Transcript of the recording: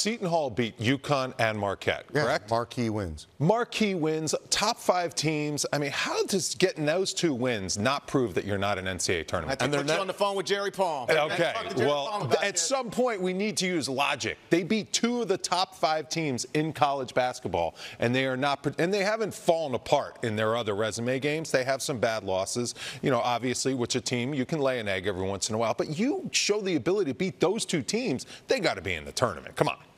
Seton Hall beat UConn and Marquette, correct? Yeah, marquee wins. Marquee wins, top five teams. I mean, how does getting those two wins not prove that you're not an NCAA tournament? And they're not on the phone with Jerry Palm. Okay, well, at some point we need to use logic. They beat two of the top five teams in college basketball, and they are not, and they haven't fallen apart in their other resume games. They have some bad losses, you know, obviously, which a team you can lay an egg every once in a while. But you show the ability to beat those two teams, they got to be in the tournament. Come on.